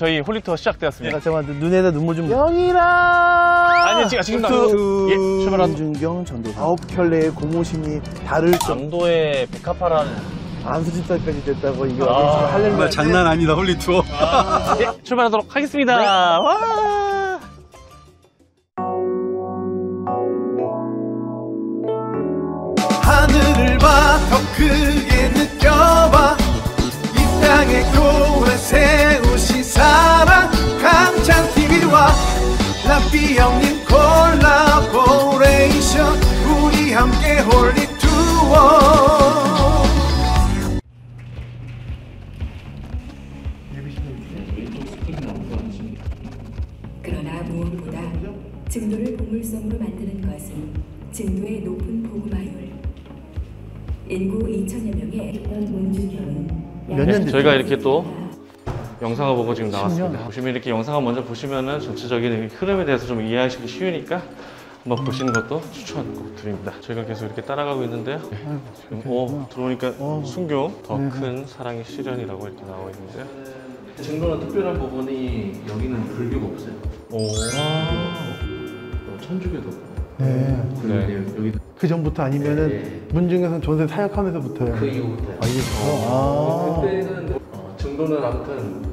저희 홀리투어 시작되었습니다. 잠깐만, 눈에다 눈물 좀. 영이라! 아니, 지금 예, 출발한 문준경 전도사. 9켤레의 고무신이 달을 전도의 백합화라는 안수집사까지 됐다고 이거 할렐루야. 장난 아니다, 홀리투어. 예, 출발하도록 하겠습니다. 네. 와! 하늘을 봐, 더 크게 느껴봐. 이 땅의 교회 세우신 사랑. 강찬TV와 랍비형님 콜라보레이션. 우리 함께 홀리투어. 그러나 무엇보다 증도를 보물섬으로 만드는 것은 증도의 높은 보급화율. 인구 2,000여 명의 문준경은 네, 저희가 이렇게 또 영상을 보고 지금 나왔습니다. 보시면 이렇게 영상을 먼저 보시면은 전체적인 흐름에 대해서 좀 이해하시기 쉬우니까 한번 보시는 것도 추천드립니다. 저희가 계속 이렇게 따라가고 있는데요. 들어오니까 순교 더 큰 사랑의 실현이라고 이렇게 나오고 있는데요. 증거는 특별한 부분이 여기는 불교가 없어요. 천주교도 없고. 그 전부터 아니면은 문중에서는 전세 사역하면서부터요. 그 이후부터요. 아, 이후부터. 그때는 증거는 아무튼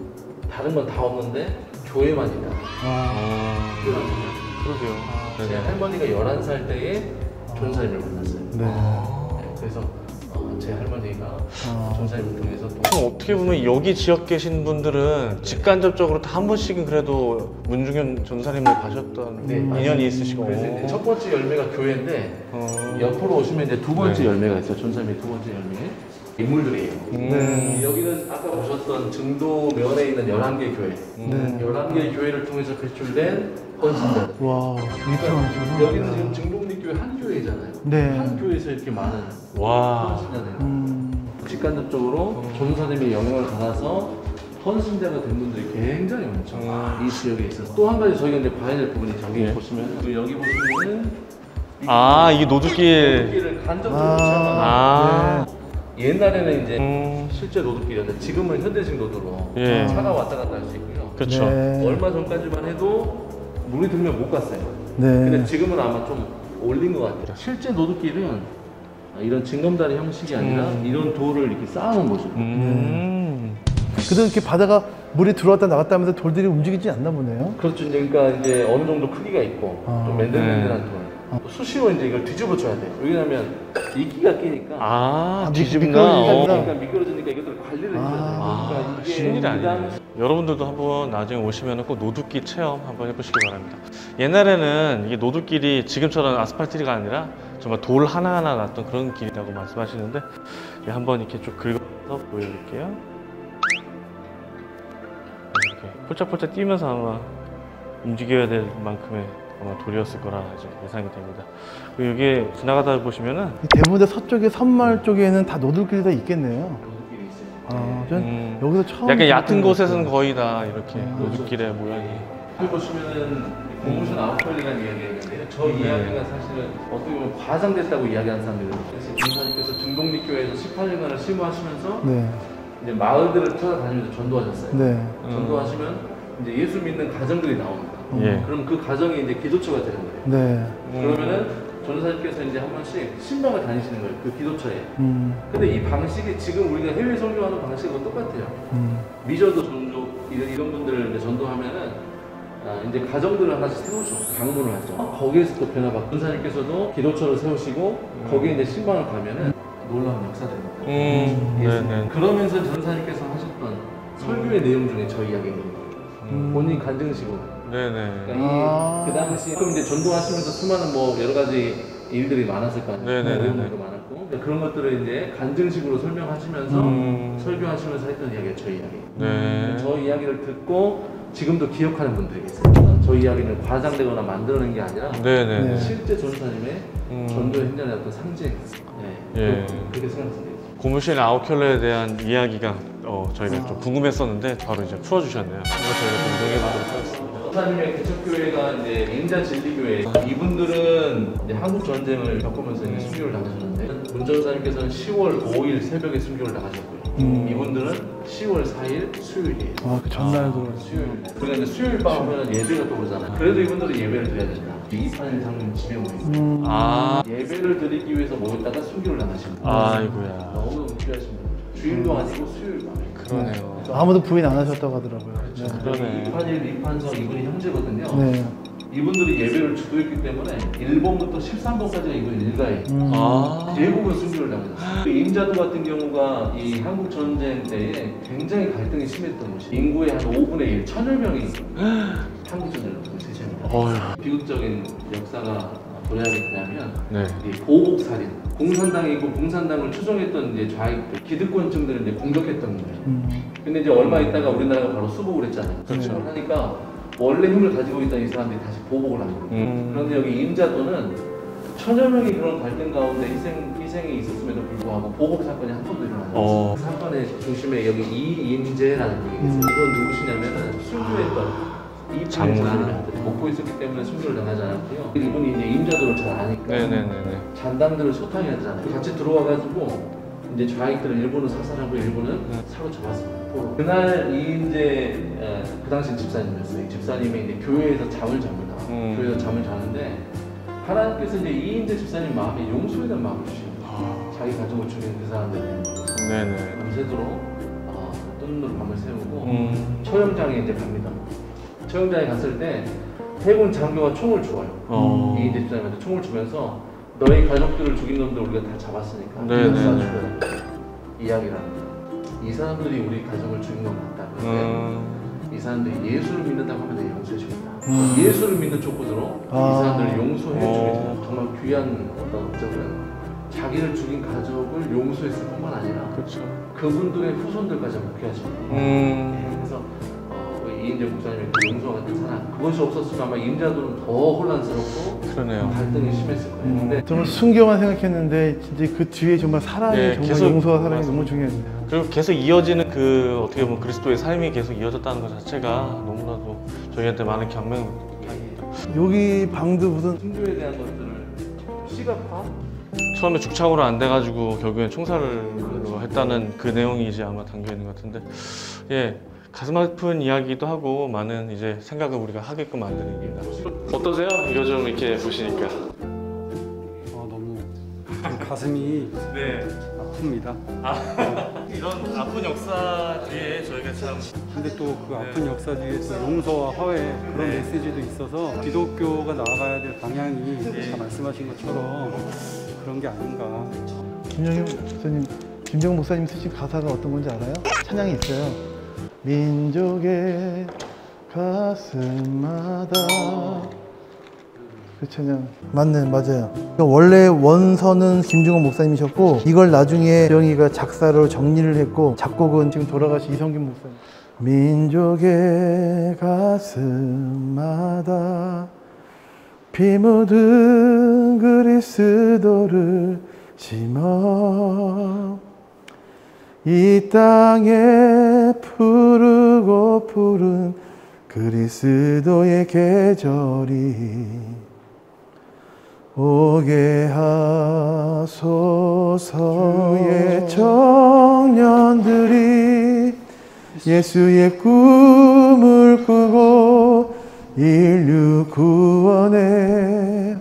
다른 건 다 없는데 교회만 있다. 그러게요. 제 할머니가 11살 때에 전사님을 만났어요. 그래서 제 할머니가 전사님을 통해서 또 어떻게 보면 여기 지역 계신 분들은 직간접적으로 다 한 번씩은 그래도 문준경 전사님을 가셨던 인연이 있으시고. 그래서 첫 번째 열매가 교회인데 옆으로 오시면 이제 두 번째 열매가 있어요. 전사님의 두 번째 열매에 인물들이에요. 여기는 아까 보셨던 증도 면에 있는 11개 교회. 11개 교회를 통해서 배출된 헌신자. 와, 그러니까 여기는 지금 증동립교회 한 교회잖아요. 한 교회에서 이렇게 많은 헌신자네요. 직간접적으로 전도사님의 영향을 받아서 헌신자가 된 분들이 굉장히 많죠. 이 지역에 있어서. 또 한 가지 저희가 이제 봐야 될 부분이 저기 보시면, 여기 보시면은 이게 노드길. 노드길을 간접적으로 잡아놔요. 옛날에는 이제 실제 노드길이었는데 지금은 현대식 노드로 차가 왔다 갔다 할 수 있고요. 그렇죠. 얼마 전까지만 해도 물이 들면 못 갔어요. 근데 지금은 아마 좀 올린 것 같아요. 실제 노드길은 이런 징검다리 형식이 아니라 이런 돌을 이렇게 쌓아놓은 거죠. 그래서 이렇게 바다가 물이 들어왔다 나갔다 하면서 돌들이 움직이지 않나 보네요. 그렇죠. 그러니까 이제 어느 정도 크기가 있고 좀 맨들맨들한 돌. 수시로 이제 이걸 뒤집어 줘야 돼요. 왜냐면 이끼가 끼니까 미끄러지니까 미끄러지니까 이것들을 관리를 해줘야 돼요. 그러니까 이게 쉬운 일이 아니에요. 여러분들도 한번 나중에 오시면 꼭 노두길 체험 한번 해보시기 바랍니다. 옛날에는 이게 노두길이 지금처럼 아스팔트가 아니라 정말 돌 하나하나 났던 그런 길이라고 말씀하시는데 한번 이렇게 쭉 긁어서 보여드릴게요. 이렇게 폴짝폴짝 뛰면서 아마 움직여야 될 만큼의 아마 돌이었을 거라 이제 예상이 됩니다. 그리고 여기 지나가다 보시면은 대부분 서쪽에 섬마을 쪽에는 다 노들길이 다 있겠네요. 노들길이 있어요. 여기서 처음 약간 얕은 곳에서는 거의 다 이렇게 노들길의 모양이. 여기 보시면은 고무신 아웃컬리라는 이야기가 있는데 저 이야기가 사실은 어떻게 보면 과장됐다고 이야기하는 사람들이 있어요. 전사님께서 증동립교회에서 18년간을 실무하시면서 이제 마을들을 찾아다니면서 전도하셨어요. 전도하시면 이제 예수 믿는 가정들이 나옵니다. 그럼 그 가정이 이제 기도처가 되는 거예요. 그러면은 전도사님께서 이제 한 번씩 신방을 다니시는 거예요. 그 기도처에. 근데 이 방식이 지금 우리가 해외 선교하는 방식하고 똑같아요. 미저도 전도 이런 분들을 이제 전도하면은 이제 가정들을 하나씩 세우죠. 강문을 하죠. 거기에서 또 변화가. 전도사님께서도 기도처를 세우시고 거기에 이제 신방을 가면은 놀라운 역사들이 나와요. 그러면서 전도사님께서 하셨던 설교의 내용 중에 저 이야기인 거예요. 본인 간증식으로. 그러니까 그 당시 그럼 이제 전도하시면서 수많은 뭐 여러 가지 일들이 많았을 거 아니에요. 내용들도 많았고 그런 것들을 이제 간증식으로 설명하시면서 설교하시면서 했던 이야기가 저 이야기. 저 이야기를 듣고 지금도 기억하는 분들이 있어요. 저 이야기는 과장되거나 만들어낸 게 아니라 실제 전도사님의 전도 현장의 어떤 상징. 그렇게 생각했습니다. 고무신 9켤레에 대한 이야기가 저희가 좀 궁금했었는데 바로 이제 풀어주셨네요. 저희가 좀 공개해보도록 하겠습니다. 전사님의 개척교회가 이제 인자진리교회. 이분들은 이제 한국 전쟁을 겪으면서 이제 순교를 당하셨는데 문 전사님께서는 10월 5일 새벽에 순교를 당하셨고요. 이분들은 10월 4일 수요일이에요. 아, 그 전날도 수요일. 그러니까 수요일 밤은 예배가 떠오르잖아. 그래도 이분들은 예배를 드려야 된다. 이기판을 당면 집에 오면 아 예배를 드리기 위해서 모였다가 순교를 당하신 분. 아이고야. 너무 무리하신 분. 주일도 아니고 수요일 밤에. 그러네요. 아무도 부인 안 하셨다고 하더라고요. 그렇죠. 그러네. 이판일, 이판성 이분이 형제거든요. 네. 이분들이 예배를 주도했기 때문에 1번부터 13번까지가 이분 일가예요. 대부분 순교를 당합니다. 임자도 같은 경우가 이 한국전쟁 때에 굉장히 갈등이 심했던 곳이 인구의 한 5분의 1, 1000여 명이 한국전쟁을 제시합니다. 비극적인 역사가 뭐냐면 네. 보복살인, 공산당이고 공산당을 추종했던 이제 좌익들, 기득권층들을 이제 공격했던 거예요. 근데 이제 얼마 있다가 우리나라가 바로 수복을 했잖아요. 그렇죠. 하니까 원래 힘을 가지고 있던 이 사람들이 다시 보복을 한 거예요. 그런데 여기 임자도는 1000여 명이 그런 갈등 가운데 희생이 있었음에도 불구하고 보복 사건이 한 번도 일어나지 않았어요. 그 사건의 중심에 여기 이임재라는 분이 있어요. 이건 누구시냐면은 순교했던 이판장을 먹고 있었기 때문에 순교를 당하지 않았고요. 이분이 이제 임자도를 잘 아니까 네네네네. 잔당들을 소탕이 하잖아요. 같이 들어와가지고 이제 좌익들은 일본은 사살하고 일본은 사로잡았습니다. 그날 이인재 그 당시 집사님이었어요. 집사님이 이제 교회에서 잠을 잡니다. 교회에서 잠을 자는데 하나님께서 이제 이인재 집사님 마음에 용서에 대한 마음을 주시는 거예요. 자기 가족을 죽인 그 사람들이 밤새도록 뜬 눈으로 밤을 새우고 처형장에 이제 갑니다. 처형장에 갔을 때 해군 장교가 총을 주어요. 이인재 집사님한테 총을 주면서 너희 가족들을 죽인 놈들 우리가 다 잡았으니까 이야기를 하는 거예요. 이 사람들이 우리 가정을 죽인 것 같다. 그런데 이 사람들이 예수를 믿는다고 하면 내가 용서해 주겠다. 예수를 믿는 조건으로 이 사람들을 용서해 주겠다. 정말 귀한 어떤 업적은 자기를 죽인 가족을 용서했을 뿐만 아니라 그쵸. 그분들의 후손들까지 목회하십니다. 그래서 이인재 목사님의 그 용서와 같은 사랑 그것이 없었으면 아마 임자도는 더 혼란스럽고 그러네요. 갈등이 심했을 거예요. 정말 순교만 생각했는데 진짜 그 뒤에 정말 사랑이 네, 정말 계속, 용서와 사랑이 맞습니다. 너무 중요합니다. 그리고 계속 이어지는 그 어떻게 보면 그리스도의 삶이 계속 이어졌다는 것 자체가 너무나도 저희한테 많은 경험을 여기 방도 무슨 순교에 대한 것들을 시각화? 처음에 죽창으로 안 돼가지고 결국엔 총살로 했다는 그 내용이 이제 아마 담겨 있는 것 같은데 예. 가슴 아픈 이야기도 하고 많은 이제 생각을 우리가 하게끔 만드는 게 어떠세요? 이거 좀 이렇게 보시니까 너무 가슴이 네. 아픕니다. 이런 아픈 역사 뒤에 저희가 참 근데 또 그 아픈 네. 역사 뒤에 또 용서와 화해 그런 네. 메시지도 있어서 기독교가 나아가야 될 방향이 네. 아까 말씀하신 것처럼 그런 게 아닌가. 김정용 목사님, 김정용 목사님 쓰신 가사가 어떤 건지 알아요? 찬양이 있어요. 민족의 가슴마다 그 찬양 맞네 맞아요. 원래 원서는 김중원 목사님이셨고 이걸 나중에 영희가 작사로 정리를 했고 작곡은 지금 돌아가신 이성균 목사님. 민족의 가슴마다 피 묻은 그리스도를 심어 이 땅에 푸르고 푸른 그리스도의 계절이 오게 하소서의 청년들이 예수의 꿈을 꾸고 인류 구원의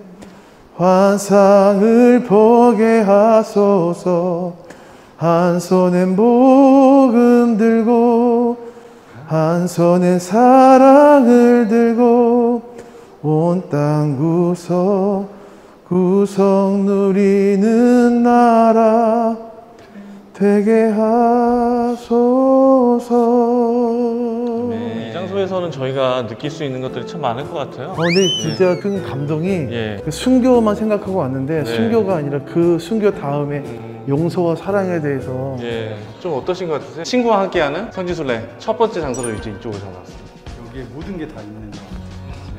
환상을 보게 하소서. 한 손엔 복음 들고 한 손엔 사랑을 들고 온 땅 구석 누리는 나라 되게 하소서. 네, 이 장소에서는 저희가 느낄 수 있는 것들이 참 많을 것 같아요. 근데 진짜 네. 큰 감동이 네. 그 순교만 생각하고 왔는데 네. 순교가 아니라 그 순교 다음에 용서와 사랑에 대해서 예, 좀 어떠신 것 같으세요? 친구와 함께하는 성지순례 첫 번째 장소로 이제 이쪽으로 잡았습니다. 여기에 모든 게 다 있는 것 같아요.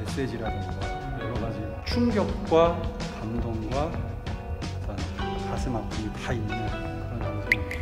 메시지라든가 여러 가지 충격과 감동과 가슴 아픔이 다 있는 그런 장소입니다.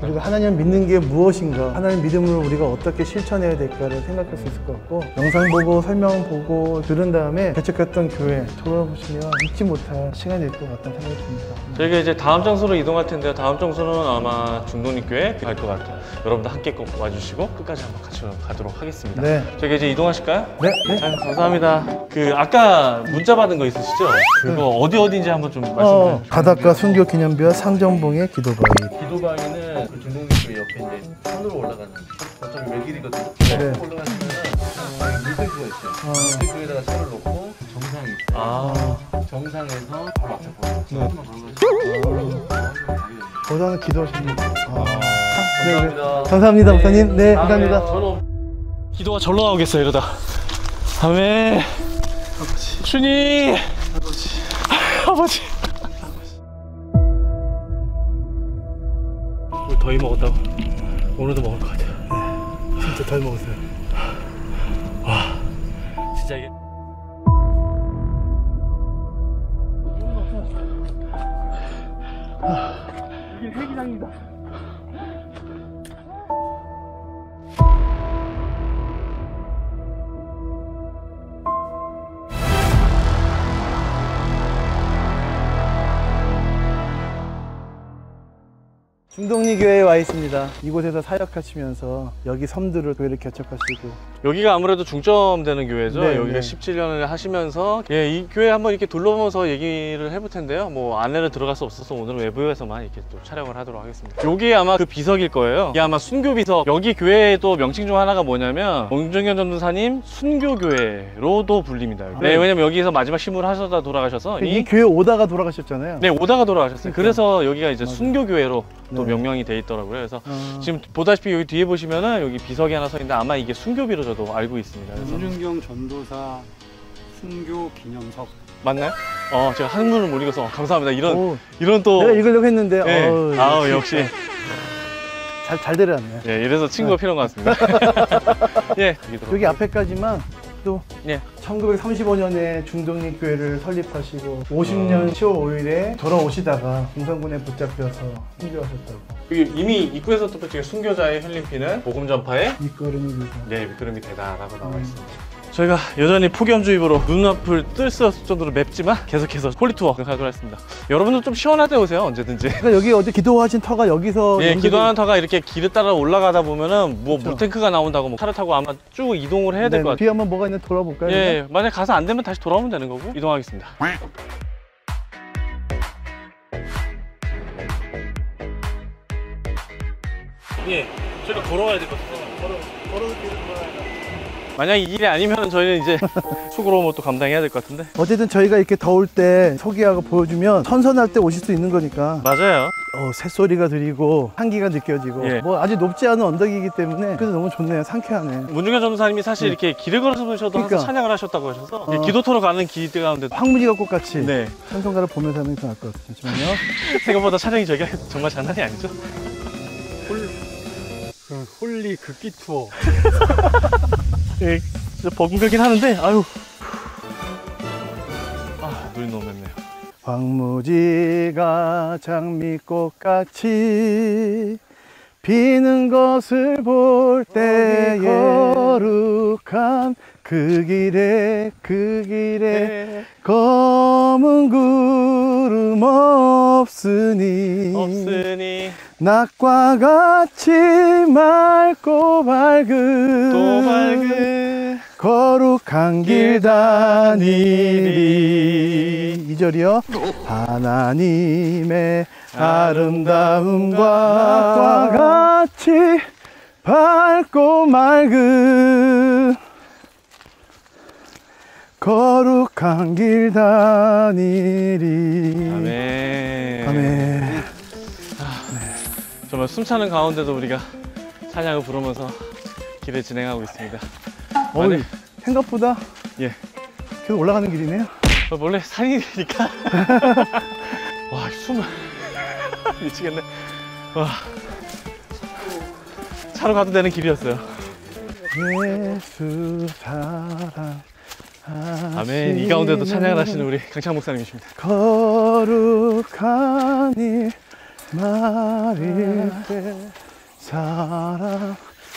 그리고 하나님을 믿는 게 무엇인가, 하나님 믿음을 우리가 어떻게 실천해야 될까를 생각할 수 있을 것 같고, 영상 보고 설명 보고 들은 다음에 개척했던 교회 돌아보시면 잊지 못할 시간이 될 것 같다는 생각이 듭니다. 저희가 이제 다음 장소로 이동할 텐데요. 다음 장소는 아마 중동립교회 갈 것 같아요. 여러분들 함께 꼭 와주시고 끝까지 한번 같이 가도록 하겠습니다. 네. 저희가 이제 이동하실까요? 네. 자, 감사합니다. 그 아까 문자 받은 거 있으시죠? 그거 네. 어디인지 한번 좀 말씀해 주세요. 바닷가 순교 기념비와 상정봉의 기도바위. 기도바위는 그 중동립교회 옆에 이제 산으로 올라가는 어차피 외길이거든요. 네. 올라가시면은 물탱크가 있어요. 물탱크에다가 차를 놓고 정상이 있어요. 정상에서 바로 앞에 보여요. 거기서는 기도하시는 거예요. 감사합니다, 목사님. 네, 감사합니다. 기도가 절로 나오겠어요, 이러다. 아멘. 아버지. 주님. 아버지. 아버지. 오늘 더위 먹었다고? 오늘도 먹을 것 같아요. 네. 진짜 더위 먹었어요. 와. 진짜 이게. 이게 회기장입니다. 중동리교회에 와 있습니다. 이곳에서 사역하시면서 여기 섬들을 교회를 개척하시고, 여기가 아무래도 중점되는 교회죠. 네, 여기가 네. 17년을 하시면서 이 교회 한번 이렇게 둘러보면서 얘기를 해볼 텐데요. 뭐 안내를 들어갈 수 없어서 오늘은 외부에서만 이렇게 또 촬영을 하도록 하겠습니다. 여기 아마 그 비석일 거예요. 이게 아마 순교 비석. 여기 교회의 또 명칭 중 하나가 뭐냐면 문준경 전도사님 순교 교회로도 불립니다. 여기. 네, 왜냐면 여기에서 마지막 심을 하셔다 돌아가셔서 이 교회 오다가 돌아가셨잖아요. 네, 오다가 돌아가셨어요. 그러니까. 그래서 여기가 이제 순교 교회로 또 명명이 돼 있더라고요. 그래서 지금 보다시피 여기 뒤에 보시면은 여기 비석이 하나 서 있는데 아마 이게 순교비로 저도 알고 있습니다. 문준경 전도사 순교 기념석 맞나요? 제가 한문을 못 읽어서 감사합니다. 이런 또 내가 읽으려고 했는데 네. 아우 역시 잘 데려왔네. 예, 이래서 친구가 필요한 것 같습니다. 예, 여기 앞에까지만 또 예. 1935년에 중동립 교회를 설립하시고 50년 10월 5일에 돌아오시다가 공산군에 붙잡혀서 순교하셨다고. 이미 입구에서 또 순교자의 흘림피는 복음 전파의 밑거름이 되다. 네, 밑거름이 되다라고 나와 있습니다. 저희가 여전히 폭염주의보로 눈앞을 뜰 수 없을 정도로 맵지만 계속해서 홀리투어 가도록 하겠습니다. 여러분도 좀 시원할 때 오세요, 언제든지. 그러니까 여기 어제 기도하신 터가 여기서 예, 기도하는 터가 이렇게 길을 따라 올라가다 보면은 뭐 그렇죠. 물탱크가 나온다고 뭐 차를 타고 아마 쭉 이동을 해야 될 것 같아요. 뒤에 한번 뭐가 있는지 돌아볼까요? 예, 그냥? 만약에 가서 안 되면 다시 돌아오면 되는 거고 이동하겠습니다. 예, 저희가 걸어가야 될 것 같아요. 걸어서 뒤로 돌아가야 만약 이 일이 아니면 저희는 이제 수고로 뭐 또 감당해야 될 것 같은데, 어쨌든 저희가 이렇게 더울 때 소개하고 보여주면 선선할 때 오실 수 있는 거니까. 맞아요. 새소리가 들리고 향기가 느껴지고 예. 뭐 아주 높지 않은 언덕이기 때문에 그래서 너무 좋네요. 상쾌하네. 문준경 전도사님이 사실 네. 이렇게 길을 걸으셔도 그러니까. 항상 찬양을 하셨다고 하셔서 기도터로 가는 길 가운데 황무지가 꽃같이 네. 찬송가를 보면서 하는 게 더 나을 것 같아요. 잠시만요. 생각보다 찬양이 저희가 정말 장난이 아니죠? 홀리 극기 투어. 예, 진짜 버금가긴 하는데, 아유. 눈이 너무 맵네요. 황무지가 장미꽃같이 피는 것을 볼 때에 거룩한 그 길에 검은 구름 없으니 낮과 같이 맑고 밝은 거룩한 길 다니리. 2절이요. 하나님의 아름다움과 같이 밝고 맑은 거룩한 길 다니리. 아멘. 정말 숨차는 가운데도 우리가 찬양을 부르면서 길을 진행하고 있습니다. 생각보다 예 계속 올라가는 길이네요. 원래 산이니까. 와, 숨을 미치겠네. 와, 차로 가도 되는 길이었어요. 예수 사랑. 아멘. 이 가운데도 찬양을 하시는 우리 강창 목사님이십니다. 거룩하니 나를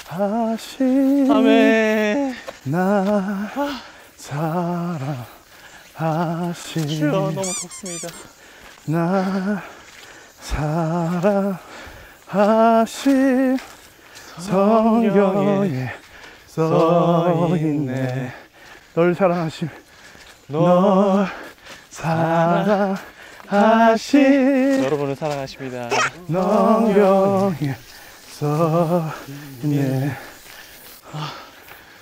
사랑하시니 아멘. 나 사랑하시니 너무 덥습니다. 나 사랑하신 성경에 써있네. 널 사랑하심, 널 사랑하심. 여러분을 사랑하십니다. 성경에 써있네.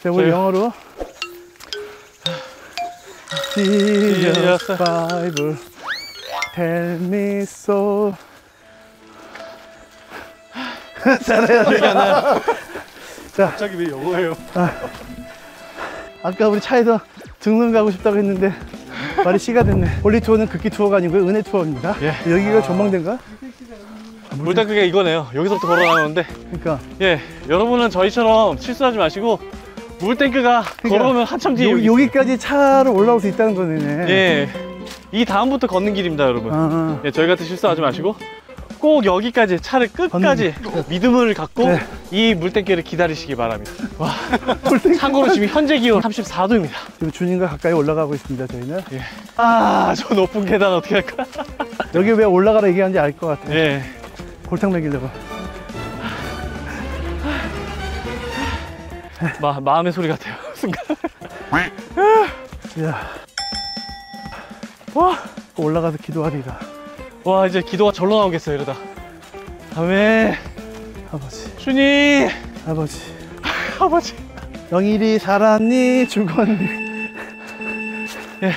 자, 우리 영어로 Jesus Bible Tell me so. 잘해야 되잖아요. 자, 갑자기 왜 영어예요? 아까 우리 차에서 등산 가고 싶다고 했는데 말이 씨가 됐네. 홀리투어는 극기 투어가 아니고요, 은혜 투어입니다. 예. 여기가 전망대인가? 물딱 그게 이거네요. 여기서부터 걸어가는데. 그러니까. 예, 여러분은 저희처럼 실수하지 마시고 물탱크가 그러니까, 걸어오면 한참 뒤에 여기까지 차로 올라올 수 있다는 거네. 예, 이 다음부터 걷는 길입니다, 여러분. 예, 저희 같은 실수하지 마시고 꼭 여기까지 차를 끝까지 믿음을 갖고 네. 이 물탱크를 기다리시기 바랍니다. 와, 참고로 지금 현재 기온 34도입니다. 지금 주님과 가까이 올라가고 있습니다, 저희는. 예. 아, 저 높은 계단 어떻게 할까? 여기 왜 올라가라 얘기하는지 알 것 같아요. 예. 골탕 먹이려고. 마음의 소리 같아요, 순간. 야. 와, 올라가서 기도하리라. 와, 이제 기도가 절로 나오겠어요, 이러다. 아멘. 아버지. 주님. 아버지. 아버지. 영일이 살았니? 죽었니? 예.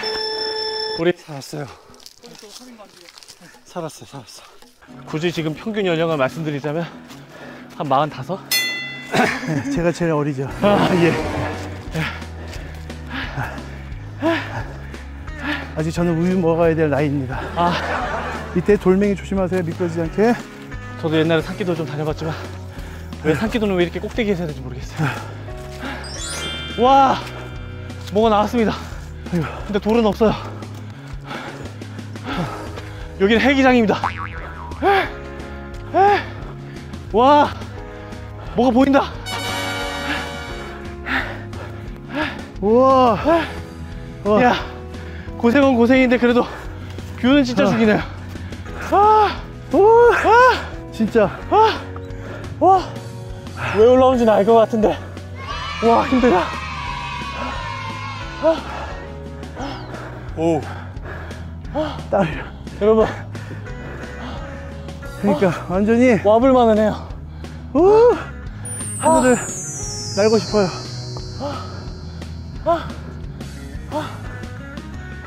우리 살았어요. 살았어요, 살았어. 굳이 지금 평균 연령을 말씀드리자면, 한 45? 네, 제가 제일 어리죠. 아, 예. 아직 저는 우유 먹어야 될 나이입니다. 아. 이때 돌멩이 조심하세요, 미끄러지지 않게. 저도 옛날에 산기도 좀 다녀봤지만 왜 산기도는 왜 이렇게 꼭대기에서 해야 되는지 모르겠어요. 와, 뭐가 나왔습니다. 근데 돌은 없어요. 여기는 헬기장입니다. 와, 뭐가 보인다. 우와. 야, 고생은 고생인데 그래도 뷰는 진짜 죽이네요. 아! 오! 아! 진짜. 아! 와! 왜 올라온지는 알 것 같은데. 와, 힘들다. 아! 오. 아! 딸. 여러분. 그러니까 아, 완전히 와볼만은 해요. 오! 하늘을 아, 날고 싶어요. 아! 아!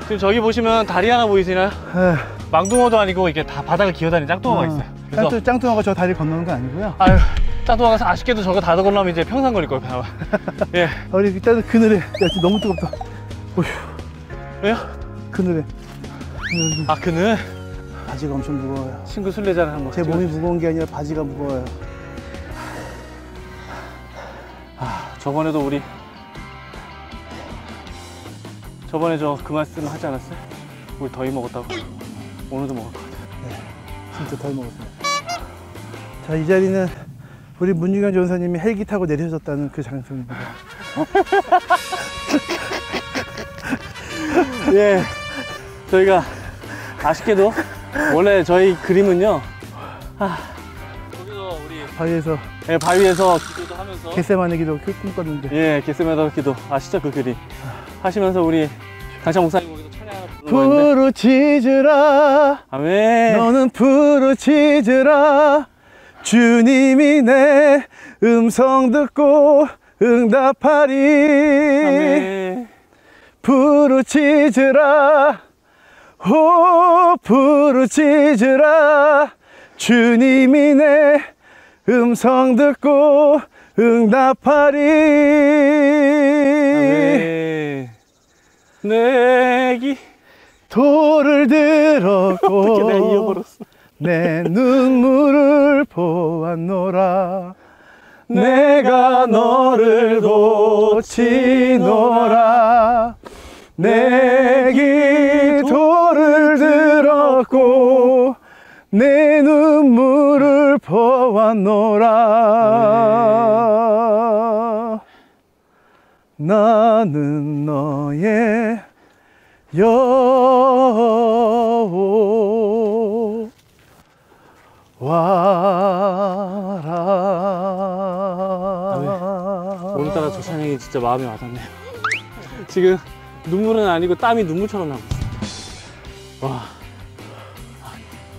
지금 저기 보시면 다리 하나 보이시나요? 네. 망둥어도 아니고 이게 다 바닥을 기어다니는 짱뚱어가 있어요. 그래서 짱뚱어가 저 다리 건너는 거 아니고요. 아유, 짱뚱어가 아쉽게도 저거 다 건너면 이제 평상 걸릴 거예요, 아마. 예. 우리 일단은 그늘에. 야, 지금 너무 뜨겁다. 오휴. 왜요? 그늘에. 아, 그늘? 바지가 엄청 무거워요. 친구 순례자를 한 거. 제 몸이 무거운 게 아니라 바지가 무거워요. 아, 저번에도 우리 저번에 저 그 말씀 하지 않았어요? 우리 더위 먹었다고. 오늘도 먹을 것 같아요. 네, 진짜 덜 먹었어요. 자, 이 자리는 우리 문준경 전사님이 헬기 타고 내려졌다는 그 장소입니다. 예, 저희가 아쉽게도 원래 저희 그림은요. 거기서 우리 바위에서, 예, 바위에서 기도도 하면서 겟세마네 기도 꿈꿨는데. 예, 겟세마네 기도 아시죠, 그 그림 하시면서 우리 강창 목사님. 부르짖으라. 아멘. 너는 부르짖으라. 주님이 내 음성 듣고 응답하리. 아멘. 부르짖으라. 오, 부르짖으라. 주님이 내 음성 듣고 응답하리. 아멘. 내기 돌을 들었고 내 눈물을 보았노라. 내가 너를 고치노라. 내기 돌을 들었고 내 눈물 보았노라. 나는 너의 여호와라. 오늘따라 저 찬양이 진짜 마음에 와닿네요. 지금 눈물은 아니고 땀이 눈물처럼 나고 있어요. 와,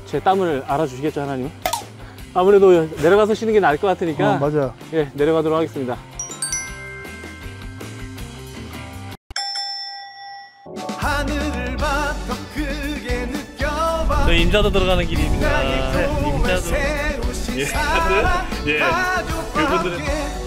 제 땀을 알아주시겠죠, 하나님? 아무래도 내려가서 쉬는 게 나을 것 같으니까 맞아요. 예, 내려가도록 하겠습니다. 저희 임자도 들어가는 길입니다. 임자도. 예. 예. 그분들은